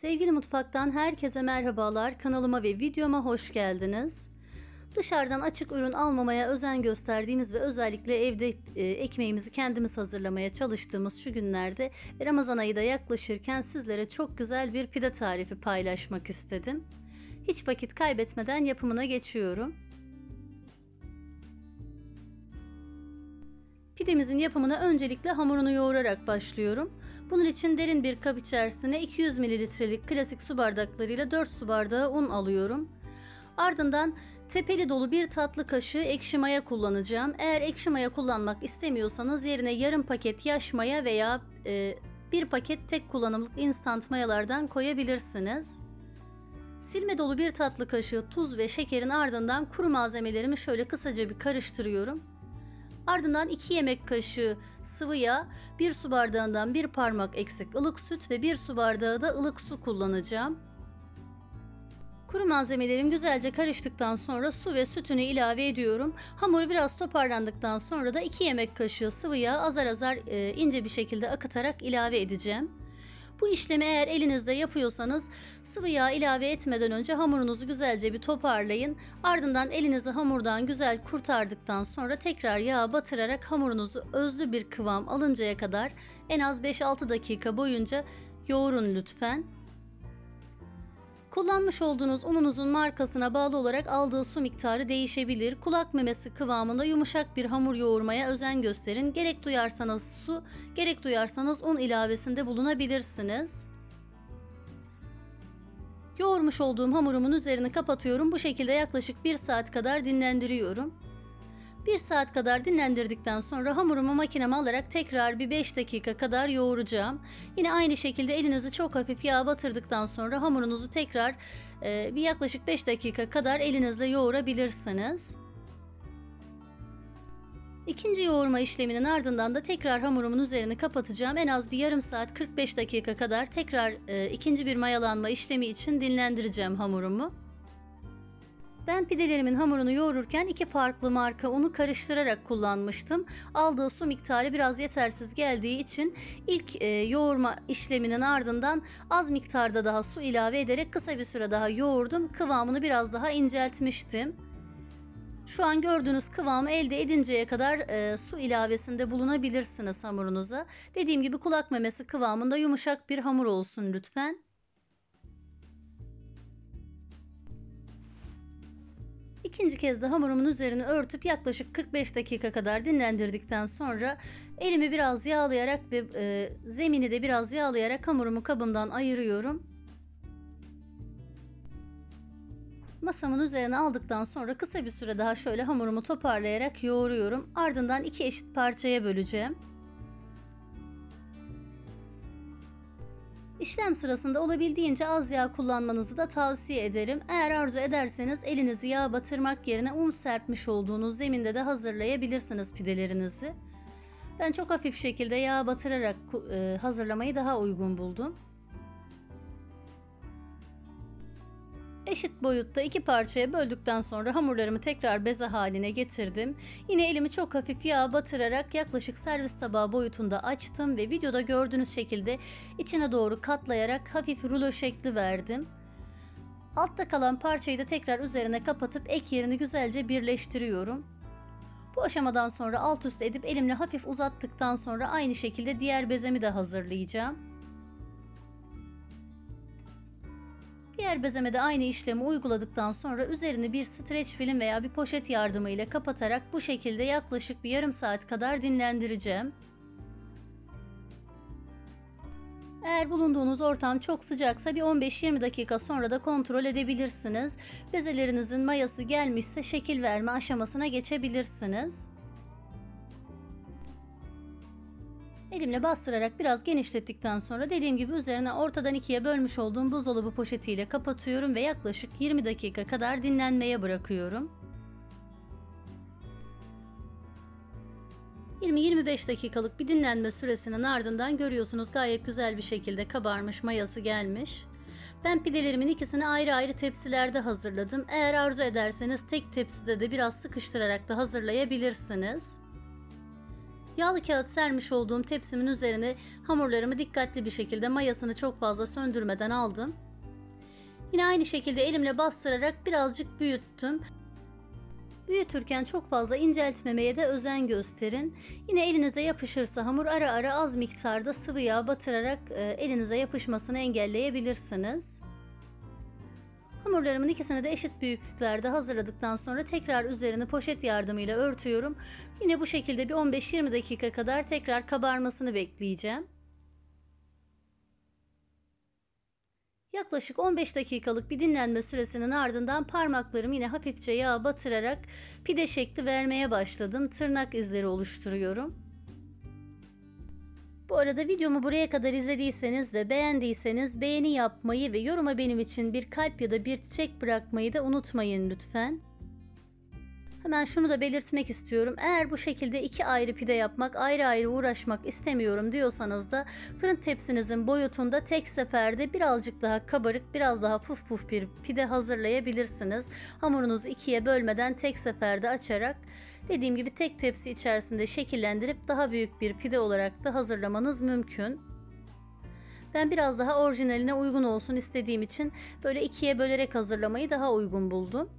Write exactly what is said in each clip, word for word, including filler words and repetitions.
Sevgili Mutfak'tan herkese merhabalar. Kanalıma ve videoma hoş geldiniz. Dışarıdan açık ürün almamaya özen gösterdiğimiz ve özellikle evde ekmeğimizi kendimiz hazırlamaya çalıştığımız şu günlerde Ramazan ayı da yaklaşırken sizlere çok güzel bir pide tarifi paylaşmak istedim. Hiç vakit kaybetmeden yapımına geçiyorum. Pidemizin yapımına öncelikle hamurunu yoğurarak başlıyorum. Bunun için derin bir kap içerisine iki yüz mililitrelik klasik su bardaklarıyla dört su bardağı un alıyorum. Ardından tepeli dolu bir tatlı kaşığı ekşi maya kullanacağım. Eğer ekşi maya kullanmak istemiyorsanız yerine yarım paket yaş maya veya e, bir paket tek kullanımlık instant mayalardan koyabilirsiniz. Silme dolu bir tatlı kaşığı tuz ve şekerin ardından kuru malzemelerimi şöyle kısaca bir karıştırıyorum. Ardından iki yemek kaşığı sıvı yağ, bir su bardağından bir parmak eksik ılık süt ve bir su bardağı da ılık su kullanacağım. Kuru malzemelerim güzelce karıştıktan sonra su ve sütünü ilave ediyorum. Hamur biraz toparlandıktan sonra da iki yemek kaşığı sıvı yağ azar azar ince bir şekilde akıtarak ilave edeceğim. Bu işlemi eğer elinizde yapıyorsanız sıvı yağ ilave etmeden önce hamurunuzu güzelce bir toparlayın. Ardından elinizi hamurdan güzel kurtardıktan sonra tekrar yağa batırarak hamurunuzu özlü bir kıvam alıncaya kadar en az beş altı dakika boyunca yoğurun lütfen. Kullanmış olduğunuz ununuzun markasına bağlı olarak aldığı su miktarı değişebilir. Kulak memesi kıvamında yumuşak bir hamur yoğurmaya özen gösterin. Gerek duyarsanız su, gerek duyarsanız un ilavesinde bulunabilirsiniz. Yoğurmuş olduğum hamurumun üzerini kapatıyorum. Bu şekilde yaklaşık bir saat kadar dinlendiriyorum. bir saat kadar dinlendirdikten sonra hamurumu makineme alarak tekrar bir beş dakika kadar yoğuracağım. Yine aynı şekilde elinizi çok hafif yağa batırdıktan sonra hamurunuzu tekrar e, bir yaklaşık beş dakika kadar elinizle yoğurabilirsiniz. İkinci yoğurma işleminin ardından da tekrar hamurumun üzerini kapatacağım. En az bir yarım saat kırk beş dakika kadar tekrar e, ikinci bir mayalanma işlemi için dinlendireceğim hamurumu. Ben pidelerimin hamurunu yoğururken iki farklı marka unu karıştırarak kullanmıştım. Aldığı su miktarı biraz yetersiz geldiği için ilk yoğurma işleminin ardından az miktarda daha su ilave ederek kısa bir süre daha yoğurdum. Kıvamını biraz daha inceltmiştim. Şu an gördüğünüz kıvamı elde edinceye kadar e, su ilavesinde bulunabilirsiniz hamurunuza. Dediğim gibi kulak memesi kıvamında yumuşak bir hamur olsun lütfen. İkinci kez de hamurumun üzerini örtüp yaklaşık kırk beş dakika kadar dinlendirdikten sonra elimi biraz yağlayarak ve e, zemini de biraz yağlayarak hamurumu kabımdan ayırıyorum. Masamın üzerine aldıktan sonra kısa bir süre daha şöyle hamurumu toparlayarak yoğuruyorum. Ardından iki eşit parçaya böleceğim. İşlem sırasında olabildiğince az yağ kullanmanızı da tavsiye ederim. Eğer arzu ederseniz elinizi yağa batırmak yerine un serpmiş olduğunuz zeminde de hazırlayabilirsiniz pidelerinizi. Ben çok hafif şekilde yağa batırarak hazırlamayı daha uygun buldum. Eşit boyutta iki parçaya böldükten sonra hamurlarımı tekrar beze haline getirdim. Yine elimi çok hafif yağa batırarak yaklaşık servis tabağı boyutunda açtım ve videoda gördüğünüz şekilde içine doğru katlayarak hafif rulo şekli verdim. Altta kalan parçayı da tekrar üzerine kapatıp ek yerini güzelce birleştiriyorum. Bu aşamadan sonra alt üst edip elimle hafif uzattıktan sonra aynı şekilde diğer bezemi de hazırlayacağım. Diğer bezeme de aynı işlemi uyguladıktan sonra üzerini bir streç film veya bir poşet yardımıyla kapatarak bu şekilde yaklaşık bir yarım saat kadar dinlendireceğim. Eğer bulunduğunuz ortam çok sıcaksa bir on beş yirmi dakika sonra da kontrol edebilirsiniz. Bezelerinizin mayası gelmişse şekil verme aşamasına geçebilirsiniz. Elimle bastırarak biraz genişlettikten sonra dediğim gibi üzerine ortadan ikiye bölmüş olduğum buzdolabı poşetiyle kapatıyorum ve yaklaşık yirmi dakika kadar dinlenmeye bırakıyorum. yirmi yirmi beş dakikalık bir dinlenme süresinin ardından görüyorsunuz gayet güzel bir şekilde kabarmış, mayası gelmiş. Ben pidelerimin ikisini ayrı ayrı tepsilerde hazırladım. Eğer arzu ederseniz tek tepside de biraz sıkıştırarak da hazırlayabilirsiniz. Yağlı kağıt sermiş olduğum tepsimin üzerine hamurlarımı dikkatli bir şekilde mayasını çok fazla söndürmeden aldım. Yine aynı şekilde elimle bastırarak birazcık büyüttüm. Büyütürken çok fazla inceltmemeye de özen gösterin. Yine elinize yapışırsa hamur ara ara az miktarda sıvı yağ batırarak elinize yapışmasını engelleyebilirsiniz. Hamurlarımın ikisini de eşit büyüklüklerde hazırladıktan sonra tekrar üzerini poşet yardımıyla örtüyorum. Yine bu şekilde bir on beş yirmi dakika kadar tekrar kabarmasını bekleyeceğim. Yaklaşık on beş dakikalık bir dinlenme süresinin ardından parmaklarım yine hafifçe yağa batırarak pide şekli vermeye başladım. Tırnak izleri oluşturuyorum. Bu arada videomu buraya kadar izlediyseniz ve beğendiyseniz beğeni yapmayı ve yoruma benim için bir kalp ya da bir çiçek bırakmayı da unutmayın lütfen. Hemen şunu da belirtmek istiyorum. Eğer bu şekilde iki ayrı pide yapmak, ayrı ayrı uğraşmak istemiyorum diyorsanız da fırın tepsinizin boyutunda tek seferde birazcık daha kabarık, biraz daha puf puf bir pide hazırlayabilirsiniz. Hamurunuzu ikiye bölmeden tek seferde açarak, dediğim gibi tek tepsi içerisinde şekillendirip daha büyük bir pide olarak da hazırlamanız mümkün. Ben biraz daha orijinaline uygun olsun istediğim için böyle ikiye bölerek hazırlamayı daha uygun buldum.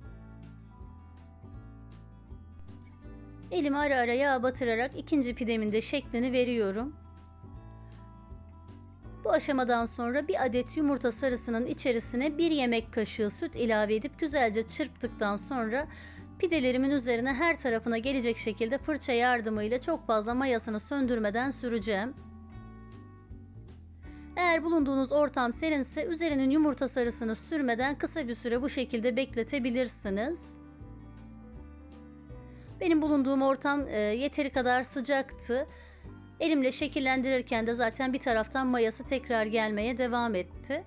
Elimi ara ara yağa batırarak ikinci pidemin de şeklini veriyorum. Bu aşamadan sonra bir adet yumurta sarısının içerisine bir yemek kaşığı süt ilave edip güzelce çırptıktan sonra pidelerimin üzerine her tarafına gelecek şekilde fırça yardımıyla çok fazla mayasını söndürmeden süreceğim. Eğer bulunduğunuz ortam serinse üzerinin yumurta sarısını sürmeden kısa bir süre bu şekilde bekletebilirsiniz. Benim bulunduğum ortam e, yeteri kadar sıcaktı. Elimle şekillendirirken de zaten bir taraftan mayası tekrar gelmeye devam etti.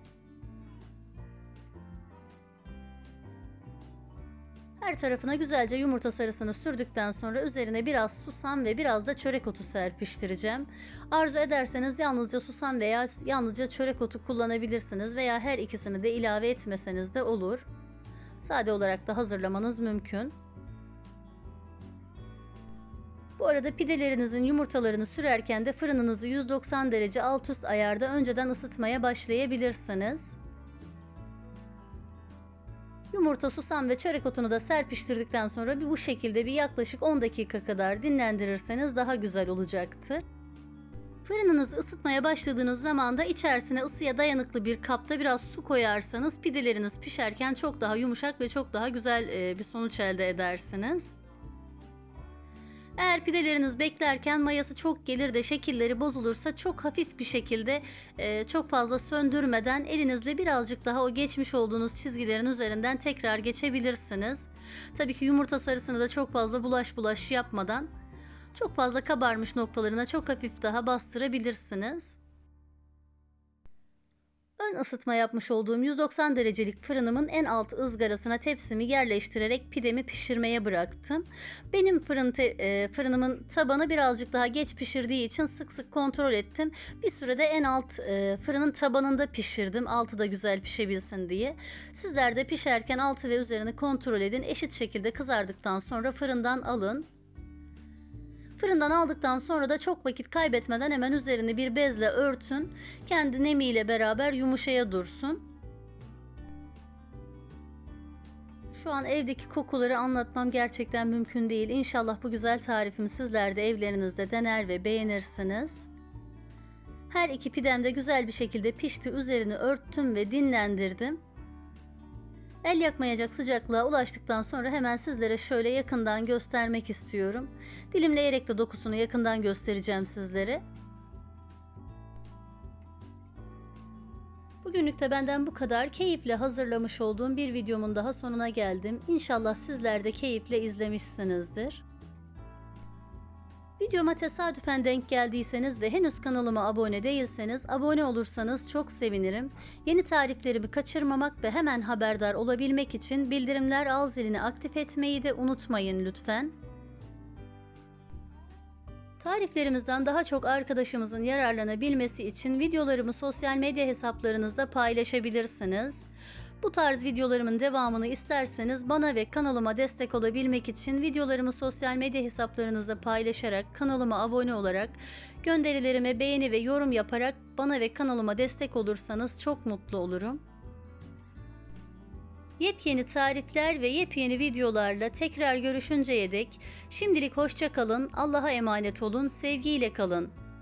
Her tarafına güzelce yumurta sarısını sürdükten sonra üzerine biraz susam ve biraz da çörek otu serpiştireceğim. Arzu ederseniz yalnızca susam veya yalnızca çörek otu kullanabilirsiniz veya her ikisini de ilave etmeseniz de olur. Sade olarak da hazırlamanız mümkün. Bu arada pidelerinizin yumurtalarını sürerken de fırınınızı yüz doksan derece alt üst ayarda önceden ısıtmaya başlayabilirsiniz. Yumurta, susam ve çörek otunu da serpiştirdikten sonra bu şekilde bir yaklaşık on dakika kadar dinlendirirseniz daha güzel olacaktır. Fırınınızı ısıtmaya başladığınız zaman da içerisine ısıya dayanıklı bir kapta biraz su koyarsanız pideleriniz pişerken çok daha yumuşak ve çok daha güzel bir sonuç elde edersiniz. Eğer pideleriniz beklerken mayası çok gelir de şekilleri bozulursa çok hafif bir şekilde e, çok fazla söndürmeden elinizle birazcık daha o geçmiş olduğunuz çizgilerin üzerinden tekrar geçebilirsiniz. Tabii ki yumurta sarısını da çok fazla bulaş bulaş yapmadan çok fazla kabarmış noktalarına çok hafif daha bastırabilirsiniz. Ön ısıtma yapmış olduğum yüz doksan derecelik fırınımın en alt ızgarasına tepsimi yerleştirerek pidemi pişirmeye bıraktım. Benim fırın te, e, fırınımın tabanı birazcık daha geç pişirdiği için sık sık kontrol ettim. Bir sürede en alt e, fırının tabanında pişirdim, altı da güzel pişebilsin diye. Sizler de pişerken altı ve üzerini kontrol edin. Eşit şekilde kızardıktan sonra fırından alın. Fırından aldıktan sonra da çok vakit kaybetmeden hemen üzerini bir bezle örtün. Kendi nemiyle beraber yumuşaya dursun. Şu an evdeki kokuları anlatmam gerçekten mümkün değil. İnşallah bu güzel tarifimi sizler de evlerinizde dener ve beğenirsiniz. Her iki pidem de güzel bir şekilde pişti. Üzerini örttüm ve dinlendirdim. El yakmayacak sıcaklığa ulaştıktan sonra hemen sizlere şöyle yakından göstermek istiyorum. Dilimleyerek de dokusunu yakından göstereceğim sizlere. Bugünlük de benden bu kadar. Keyifle hazırlamış olduğum bir videomun daha sonuna geldim. İnşallah sizler de keyifle izlemişsinizdir. Videoma tesadüfen denk geldiyseniz ve henüz kanalıma abone değilseniz abone olursanız çok sevinirim. Yeni tariflerimi kaçırmamak ve hemen haberdar olabilmek için bildirimler al zilini aktif etmeyi de unutmayın lütfen. Tariflerimizden daha çok arkadaşımızın yararlanabilmesi için videolarımı sosyal medya hesaplarınızda paylaşabilirsiniz. Bu tarz videolarımın devamını isterseniz bana ve kanalıma destek olabilmek için videolarımı sosyal medya hesaplarınızda paylaşarak, kanalıma abone olarak, gönderilerime beğeni ve yorum yaparak bana ve kanalıma destek olursanız çok mutlu olurum. Yepyeni tarifler ve yepyeni videolarla tekrar görüşünceye dek şimdilik hoşça kalın, Allah'a emanet olun, sevgiyle kalın.